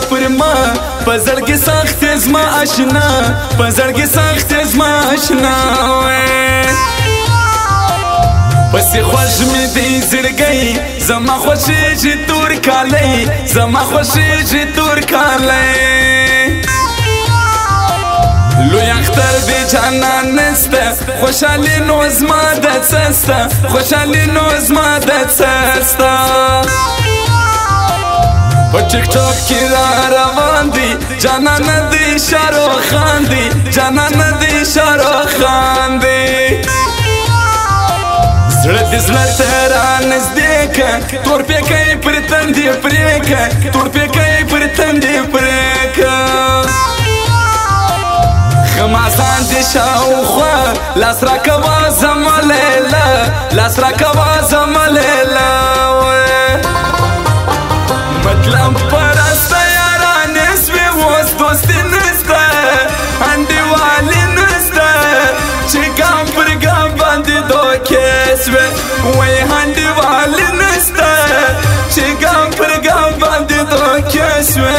خدای پر ما پزړګي ساخته زما آشنا پزړګي ساخته زما آشنا پسې خوښ مې دې زړګي زما خوشي چې تور کالي زما خوشي چې تور کالي لوی اختر به جانان نسته خوشالي نو زما د څسته خوشالي نو زما د څسته ټکټاک کې روان دي جانان دې شاروخ خان دي جانان دې شاروخ خان دي زړه دې زړه رانس دې ک تور په کې پرتند دې پرې ک تور په کې پرتند دې پرې ک خماسان دې شاوخوا لاس را کوا زملیلا لاس را کوا زملیلا مطلب پرسته یاران نسوی وست دوستی نسته اندیوالی نسته چه گام پر گام باندی دو کسوی وی اندیوالی نسته چه گام پر گام باندی دو کسوی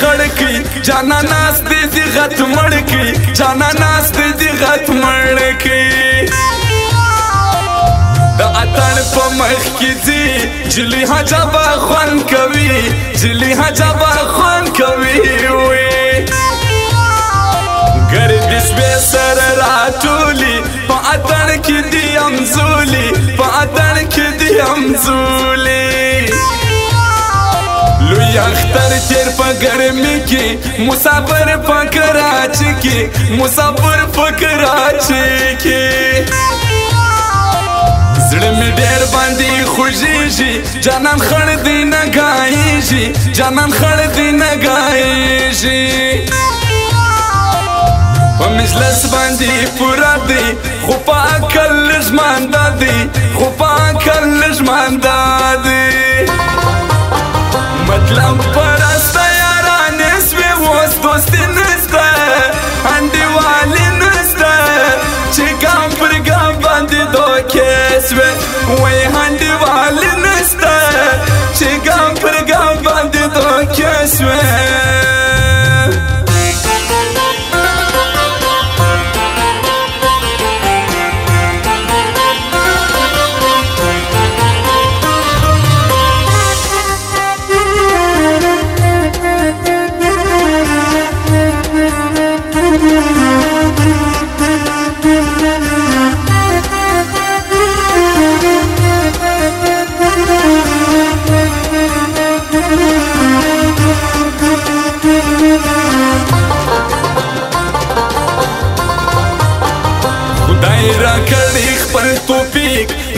خړکی جانا ناس دې غت مړکی جانا ناس دې غت مړکی د اتن په مخ کې دې جلی حجبا خوان کوي جلی حجبا خوان کوي وي غریب شپه سر راتولي په اتن کې دې امزولي په اتن کې دې امزولي لوی اختر تیر په ګرمي کې مسافر په کراچي کې مسافر په کراچي کې زړه مې ډېر باندې خوږیږي جانان خړ دې نه غایږي جانان خړ دې نه غایږي په مجلس باندې پورا دې خو په عقل لژمانده دې خو په عقل لژمانده دې مطلب پرسته یاران نسوی وست دوستی نسته اندیوالی نسته چه گام پر گام باندی دو کسوی وی اندیوالی نسته چه گام پر گام باندی دو کسوی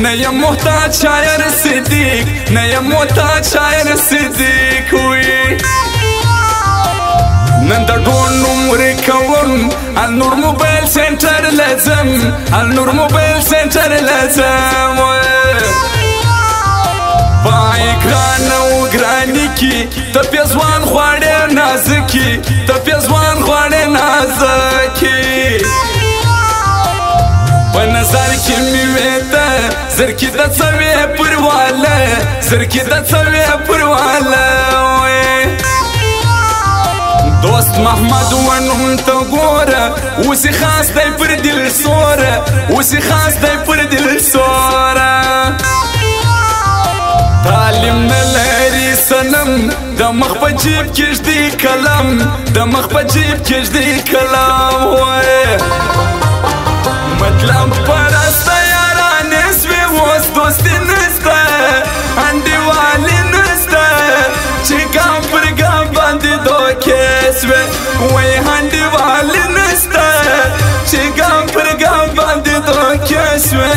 نیم محتاج شاعر صدیق نیم محتاج شاعر صدیق وی نن د ډون نومر کوم النور موبایل سنټر لازم النور موبایل سنټر لازم پای اکران او ګرانی کی ته پیزوان خوړې نازکی ته پیزوان خوړې نازکی په نظر کې مې وېته زرکې د څوې پرواله زرکې د څوې پرواله دوست محمد ونوم ته ګوره اوس یې خاص دی پر دل سوره اوس یې خاص دی پر دل سوره تعلیم نه لري صنم د مخ په جیب کې ږدي قلم د مخ په جیب کې ږدي قلم وایه مطلب پرسته یاران نسوی وست دوستی نسته اندیوالی نسته چه گام پر گام باندی دو کسوی وی اندیوالی نسته چه گام پر گام باندی دو کسوی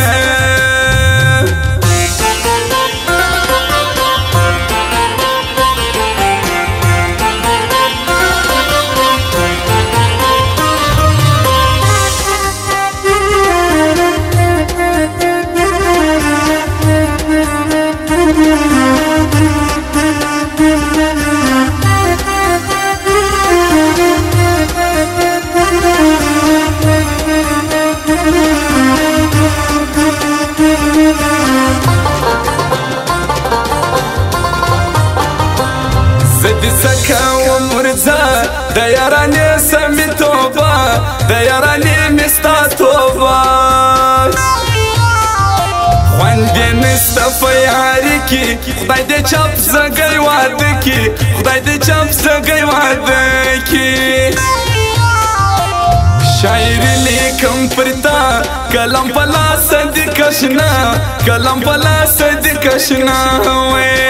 د یارانې سمې توبه د یارانې مې ستا توبه خوند یې نشته په یاري کې خدای دې چپ زګی واده کې خدای دې چپ زګی واده کې شاعري لیکم پر تا کلم په لاس دې کشنا کلم په لاس دې کشنا وې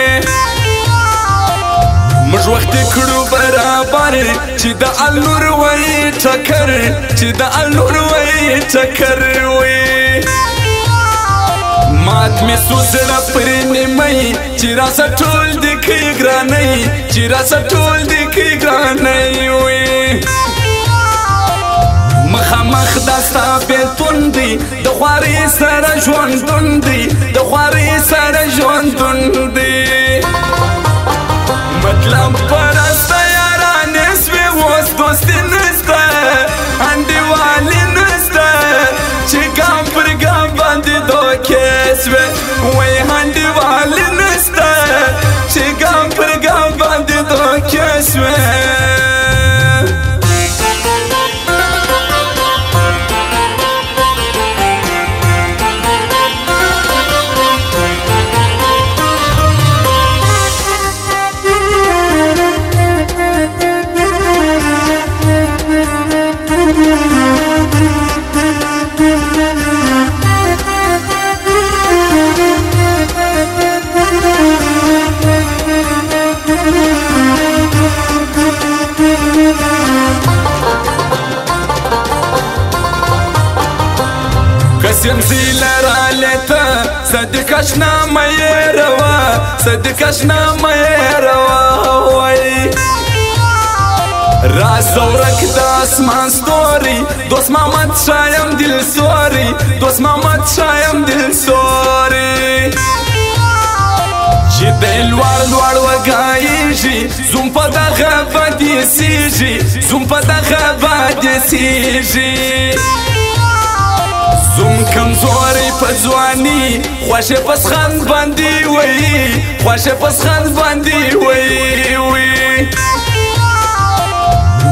مش وخت کړو برابر چې د الور وای ټکر چې د الور وای ټکر وې مات مې سوسره پرې نیمه چې راټول دې کې ګرانې چې راټول دې کې ګرانې وې مخامخ داستا په توندې د خوارې سره ژوند توندې د خوارې سره ژوند توندې مطلب پرسته یارانې سوې اوس دوستي نشته انډیوالي نشته چې ګام پر ګام باندې دوکې سوې وایي انډیوالي نشته چې ګام پر ګام باندې دوکې سوې صدقشنا ما يروا صدقشنا ما يروا وای راز ورک د اسمان ستوري دوست محمد شایم دل سوري دوست محمد شایم دل سوري چې دل وړ وړ وګایږي زوم په دغه باندې سيږي زوم په دغه باندې سيږي زوم کمزوري په ځواني خواشه پس خان باندې وای خواشه پس خان باندې وای وای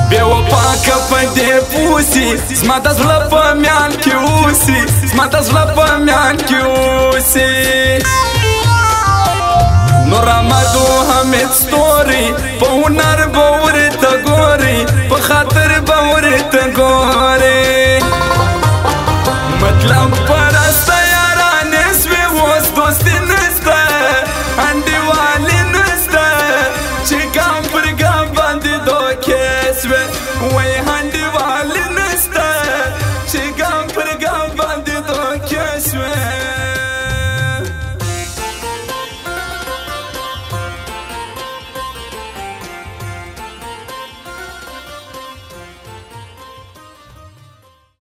بیا وپاکه په دې پوسی زما د زړه په میان کې اوسي زما د زړه په میان کې اوسي نور آمدو همې ستوري په هنر به